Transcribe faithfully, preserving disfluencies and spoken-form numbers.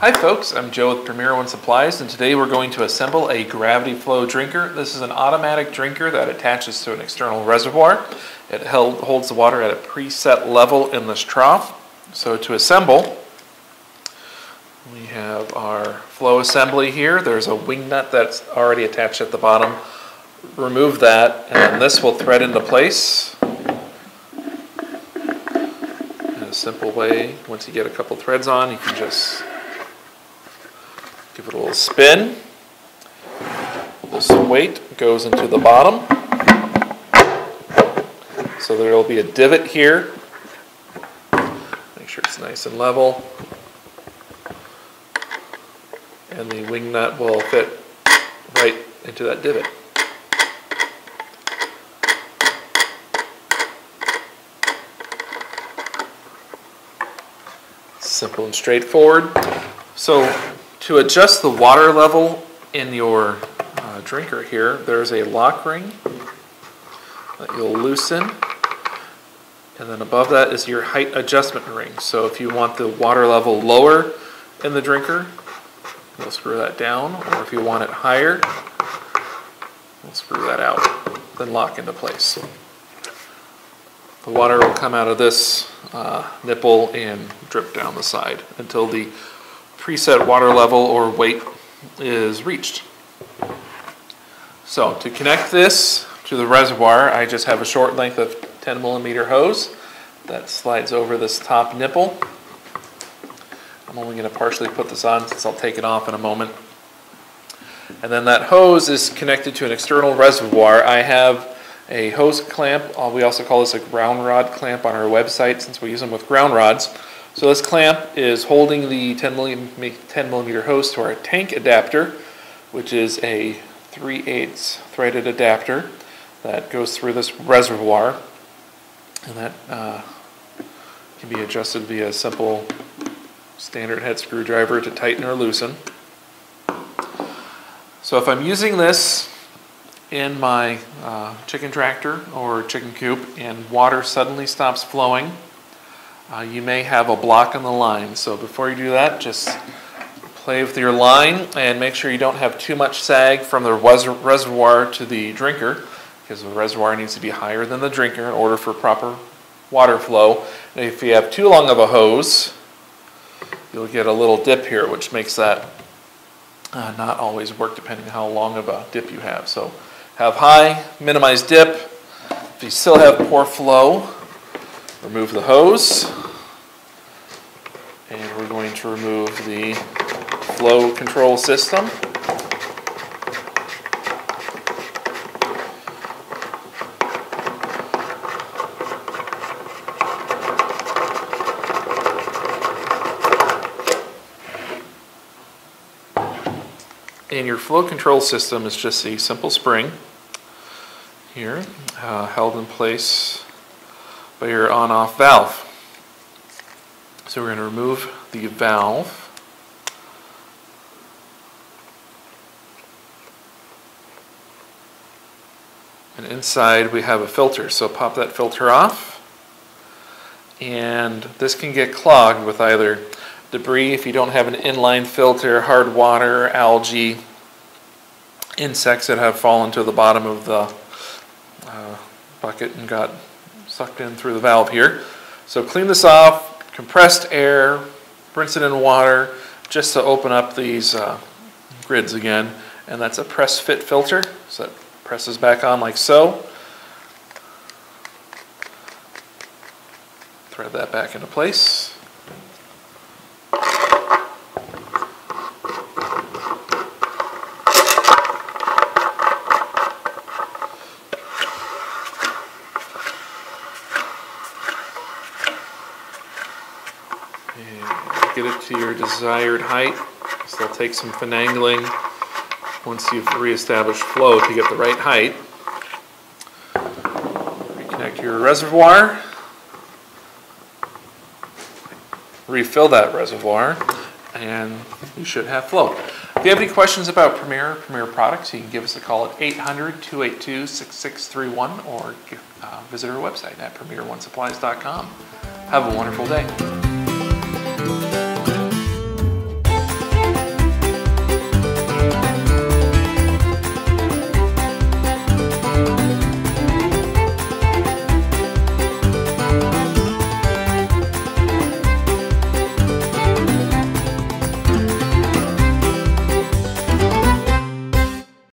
Hi folks, I'm Joe with Premier One Supplies, and today we're going to assemble a Gravity Flow Drinker. This is an automatic drinker that attaches to an external reservoir. It held, holds the water at a preset level in this trough. So to assemble, we have our flow assembly here. There's a wing nut that's already attached at the bottom. Remove that, and this will thread into place. In a simple way, once you get a couple threads on, you can just give it a little spin. This weight goes into the bottom. So there will be a divot here. Make sure it's nice and level. And the wing nut will fit right into that divot. Simple and straightforward. So, to adjust the water level in your uh, drinker here, there's a lock ring that you'll loosen, and then above that is your height adjustment ring. So if you want the water level lower in the drinker, we'll screw that down, or if you want it higher, we'll screw that out, then lock into place. The water will come out of this uh, nipple and drip down the side until the preset water level or weight is reached. So to connect this to the reservoir, I just have a short length of ten millimeter hose that slides over this top nipple. I'm only going to partially put this on since I'll take it off in a moment. And then that hose is connected to an external reservoir. I have a hose clamp. We also call this a ground rod clamp on our website since we use them with ground rods. So this clamp is holding the ten millimeter hose to our tank adapter, which is a three eighths threaded adapter that goes through this reservoir, and that uh, can be adjusted via a simple standard head screwdriver to tighten or loosen. So if I'm using this in my uh, chicken tractor or chicken coop and water suddenly stops flowing, Uh, you may have a block on the line. So before you do that, just play with your line and make sure you don't have too much sag from the res reservoir to the drinker, because the reservoir needs to be higher than the drinker in order for proper water flow. And if you have too long of a hose, you'll get a little dip here, which makes that uh, not always work depending on how long of a dip you have. So have high, minimize dip. If you still have poor flow, remove the hose, and we're going to remove the flow control system. And your flow control system is just a simple spring here, uh, held in place by your on-off valve. So we're going to remove the valve. And inside we have a filter, so pop that filter off. And this can get clogged with either debris if you don't have an inline filter, hard water, algae, insects that have fallen to the bottom of the uh, bucket and got sucked in through the valve here. So clean this off, compressed air, rinse it in water, just to open up these uh, grids again. And that's a press fit filter, so it presses back on like so. Thread that back into place. And get it to your desired height. So it'll take some finagling once you've reestablished flow to get the right height. Reconnect your reservoir. Refill that reservoir, and you should have flow. If you have any questions about Premier, Premier products, you can give us a call at eight hundred, two eight two, six six three one or uh, visit our website at premier one supplies dot com. Have a wonderful day.